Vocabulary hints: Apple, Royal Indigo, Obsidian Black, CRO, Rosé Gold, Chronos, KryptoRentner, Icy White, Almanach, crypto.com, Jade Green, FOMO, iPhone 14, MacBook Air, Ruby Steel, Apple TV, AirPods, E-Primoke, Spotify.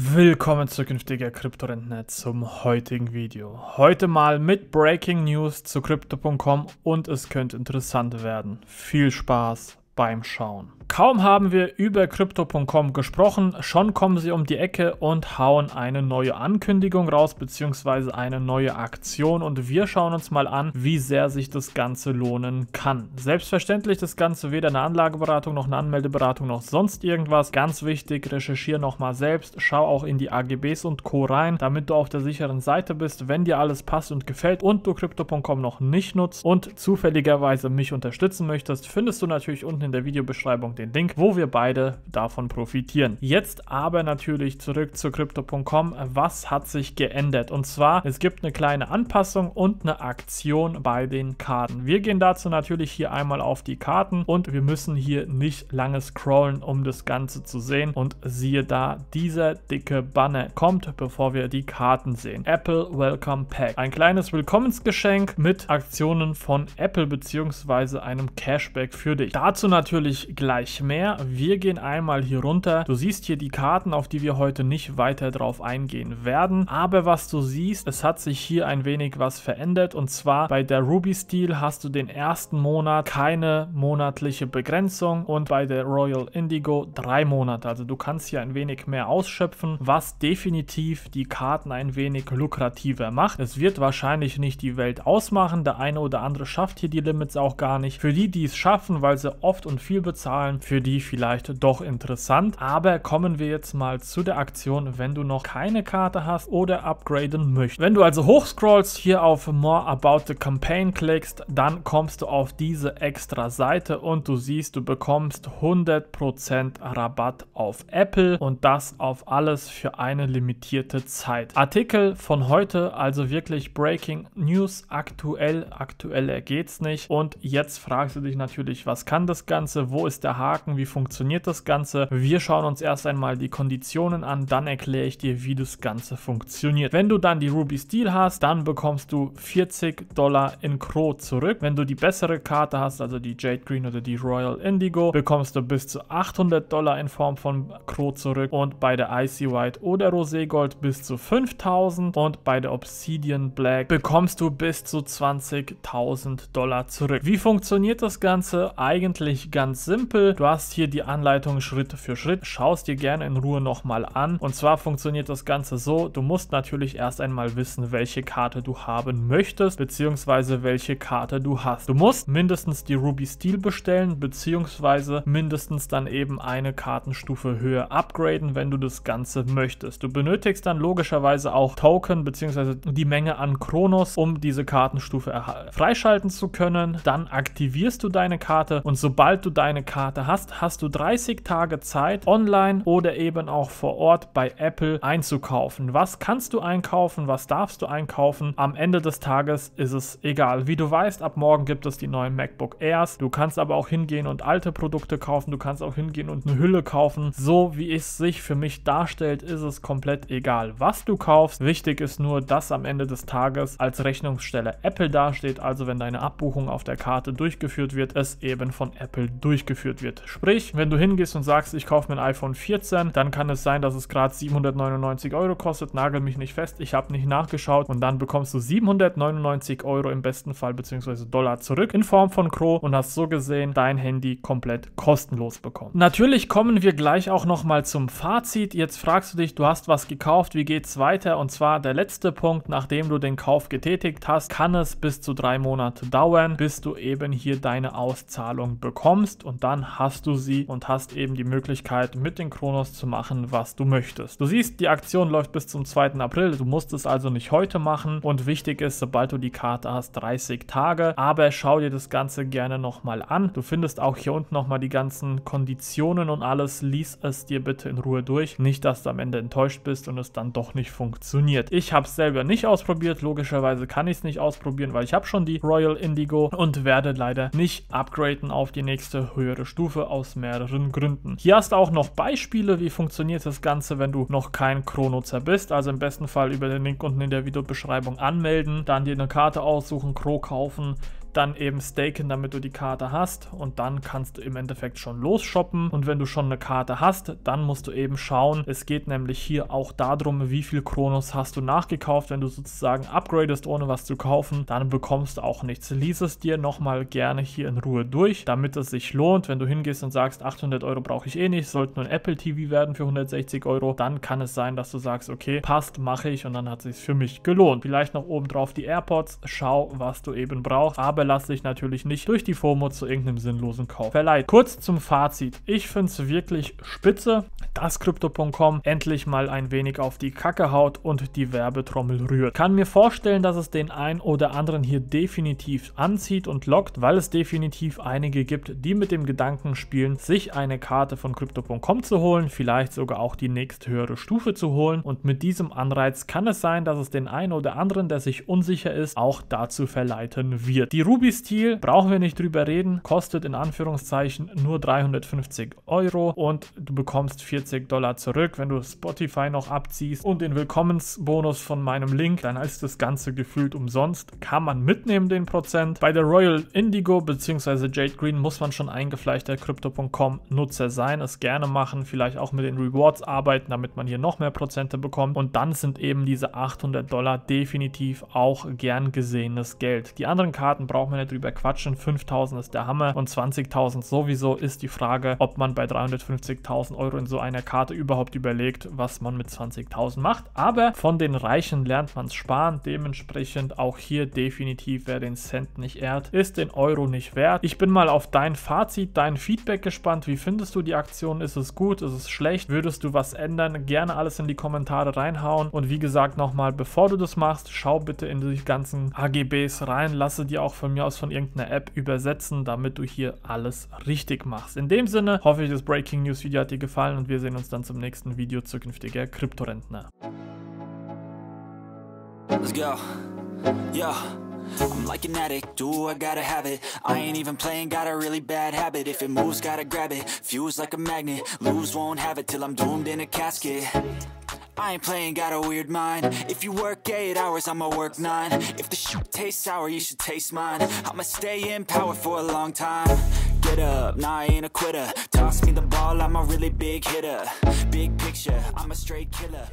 Willkommen zukünftiger Kryptorentner zum heutigen Video. Heute mal mit Breaking News zu crypto.com und es könnte interessant werden. Viel Spaß beim Schauen. Kaum haben wir über crypto.com gesprochen, schon kommen sie um die Ecke und hauen eine neue Ankündigung raus bzw. eine neue Aktion und wir schauen uns mal an, wie sehr sich das Ganze lohnen kann. Selbstverständlich das Ganze weder eine Anlageberatung noch eine Anmeldeberatung noch sonst irgendwas. Ganz wichtig, recherchiere nochmal selbst, schau auch in die AGBs und Co. rein, damit du auf der sicheren Seite bist, wenn dir alles passt und gefällt und du crypto.com noch nicht nutzt und zufälligerweise mich unterstützen möchtest, findest du natürlich unten in der Videobeschreibung den Link, wo wir beide davon profitieren. Jetzt aber natürlich zurück zu crypto.com. Was hat sich geändert? Und zwar, es gibt eine kleine Anpassung und eine Aktion bei den Karten. Wir gehen dazu natürlich hier einmal auf die Karten und wir müssen hier nicht lange scrollen, um das Ganze zu sehen. Und siehe da, dieser dicke Banner kommt, bevor wir die Karten sehen. Apple Welcome Pack. Ein kleines Willkommensgeschenk mit Aktionen von Apple bzw. einem Cashback für dich. Dazu natürlich gleich mehr. Wir gehen einmal hier runter. Du siehst hier die Karten, auf die wir heute nicht weiter drauf eingehen werden. Aber was du siehst, es hat sich hier ein wenig was verändert. Und zwar bei der Ruby Steel hast du den ersten Monat keine monatliche Begrenzung und bei der Royal Indigo 3 Monate. Also du kannst hier ein wenig mehr ausschöpfen, was definitiv die Karten ein wenig lukrativer macht. Es wird wahrscheinlich nicht die Welt ausmachen. Der eine oder andere schafft hier die Limits auch gar nicht. Für die, die es schaffen, weil sie oft und viel bezahlen, für die vielleicht doch interessant. Aber kommen wir jetzt mal zu der Aktion, wenn du noch keine Karte hast oder upgraden möchtest. Wenn du also hochscrollst, hier auf More About the Campaign klickst, dann kommst du auf diese extra Seite und du siehst, du bekommst 100% Rabatt auf Apple und das auf alles für eine limitierte Zeit. Artikel von heute, also wirklich Breaking News, aktueller geht's nicht. Und jetzt fragst du dich natürlich, was kann das Ganze, wo ist der Haken, wie funktioniert das Ganze? Wir schauen uns erst einmal die Konditionen an, dann erkläre ich dir, wie das Ganze funktioniert. Wenn du dann die Ruby Steel hast, dann bekommst du $40 in CRO zurück. Wenn du die bessere Karte hast, also die Jade Green oder die Royal Indigo, bekommst du bis zu $800 in Form von CRO zurück und bei der Icy White oder Rosé Gold bis zu 5.000 und bei der Obsidian Black bekommst du bis zu $20.000 zurück. Wie funktioniert das Ganze? Eigentlich ganz simpel. Du hast hier die Anleitung Schritt für Schritt. Schaust dir gerne in Ruhe nochmal an. Und zwar funktioniert das Ganze so, du musst natürlich erst einmal wissen, welche Karte du haben möchtest, beziehungsweise welche Karte du hast. Du musst mindestens die Ruby Steel bestellen, beziehungsweise mindestens dann eben eine Kartenstufe höher upgraden, wenn du das Ganze möchtest. Du benötigst dann logischerweise auch Token, beziehungsweise die Menge an Chronos, um diese Kartenstufe freischalten zu können. Dann aktivierst du deine Karte und sobald du deine Karte hast, hast du 30 Tage Zeit, online oder eben auch vor Ort bei Apple einzukaufen. Was kannst du einkaufen? Was darfst du einkaufen? Am Ende des Tages ist es egal. Wie du weißt, ab morgen gibt es die neuen MacBook Airs. Du kannst aber auch hingehen und alte Produkte kaufen. Du kannst auch hingehen und eine Hülle kaufen. So wie es sich für mich darstellt, ist es komplett egal, was du kaufst. Wichtig ist nur, dass am Ende des Tages als Rechnungsstelle Apple dasteht. Also wenn deine Abbuchung auf der Karte durchgeführt wird, es eben von Apple durchgeführt wird. Sprich, wenn du hingehst und sagst, ich kaufe mir ein iPhone 14, dann kann es sein, dass es gerade 799 € kostet, nagel mich nicht fest, ich habe nicht nachgeschaut und dann bekommst du 799 € im besten Fall bzw. Dollar zurück in Form von CRO und hast so gesehen dein Handy komplett kostenlos bekommen. Natürlich kommen wir gleich auch nochmal zum Fazit. Jetzt fragst du dich, du hast was gekauft, wie geht's weiter? Und zwar der letzte Punkt, nachdem du den Kauf getätigt hast, kann es bis zu 3 Monate dauern, bis du eben hier deine Auszahlung bekommst und dann hast du sie und hast eben die Möglichkeit, mit den Chronos zu machen, was du möchtest. Du siehst, die Aktion läuft bis zum 2. April, du musst es also nicht heute machen und wichtig ist, sobald du die Karte hast, 30 Tage, aber schau dir das Ganze gerne nochmal an. Du findest auch hier unten nochmal die ganzen Konditionen und alles, lies es dir bitte in Ruhe durch, nicht, dass du am Ende enttäuscht bist und es dann doch nicht funktioniert. Ich habe es selber nicht ausprobiert, logischerweise kann ich es nicht ausprobieren, weil ich habe schon die Royal Indigo und werde leider nicht upgraden auf die nächste höhere Stufe aus mehreren Gründen. Hier hast du auch noch Beispiele, wie funktioniert das Ganze, wenn du noch kein CRO-Nutzer bist. Also im besten Fall über den Link unten in der Videobeschreibung anmelden, dann dir eine Karte aussuchen, CRO kaufen, dann eben staken, damit du die Karte hast, und dann kannst du im Endeffekt schon losshoppen. Und wenn du schon eine Karte hast, dann musst du eben schauen, es geht nämlich hier auch darum, wie viel Chronos hast du nachgekauft. Wenn du sozusagen upgradest, ohne was zu kaufen, dann bekommst du auch nichts. Lies es dir nochmal gerne hier in Ruhe durch, damit es sich lohnt. Wenn du hingehst und sagst, 800 € brauche ich eh nicht, sollte nur ein Apple TV werden für 160 €, dann kann es sein, dass du sagst, okay, passt, mache ich, und dann hat es sich für mich gelohnt. Vielleicht noch obendrauf die AirPods, schau, was du eben brauchst, aber lass dich natürlich nicht durch die FOMO zu irgendeinem sinnlosen Kauf verleitet. Kurz zum Fazit: Ich finde es wirklich spitze, dass crypto.com endlich mal ein wenig auf die Kacke haut und die Werbetrommel rührt. Kann mir vorstellen, dass es den einen oder anderen hier definitiv anzieht und lockt, weil es definitiv einige gibt, die mit dem Gedanken spielen, sich eine Karte von crypto.com zu holen, vielleicht sogar auch die nächsthöhere Stufe zu holen, und mit diesem Anreiz kann es sein, dass es den einen oder anderen, der sich unsicher ist, auch dazu verleiten wird. Die Ruby Steel, brauchen wir nicht drüber reden, kostet in Anführungszeichen nur 350 € und du bekommst 40 $ zurück, wenn du Spotify noch abziehst und den Willkommensbonus von meinem Link, dann ist das Ganze gefühlt umsonst. Kann man mitnehmen, den Prozent. Bei der Royal Indigo bzw. Jade Green muss man schon eingefleischter crypto.com Nutzer sein, es gerne machen, vielleicht auch mit den Rewards arbeiten, damit man hier noch mehr Prozente bekommt, und dann sind eben diese 800 $ definitiv auch gern gesehenes Geld. Die anderen Karten braucht man nicht drüber quatschen, 5000 ist der Hammer und 20.000 sowieso. Ist die Frage, ob man bei 350.000 € in so einer Karte überhaupt überlegt, was man mit 20.000 macht, aber von den Reichen lernt man es sparen, dementsprechend auch hier definitiv, wer den Cent nicht ehrt, ist den Euro nicht wert. Ich bin mal auf dein Fazit, dein Feedback gespannt. Wie findest du die Aktion? Ist es gut? Ist es schlecht? Würdest du was ändern? Gerne alles in die Kommentare reinhauen, und wie gesagt nochmal, bevor du das machst, schau bitte in die ganzen AGBs rein, lasse dir auch von mir aus von irgendeiner App übersetzen, damit du hier alles richtig machst. In dem Sinne hoffe ich, das Breaking News Video hat dir gefallen, und wir sehen uns dann zum nächsten Video, zukünftiger Kryptorentner. Let's go. Yeah. I'm like an addict, do I gotta have it. I ain't even playing, got a really bad habit. If it moves, gotta grab it, fuse like a magnet. Lose, won't have it till I'm doomed in a casket. I ain't playing, got a weird mind. If you work 8 hours, I'ma work 9. If the shit tastes sour, you should taste mine. I'ma stay in power for a long time. Get up, nah, I ain't a quitter. Toss me the ball, I'm a really big hitter. Big picture, I'm a straight killer.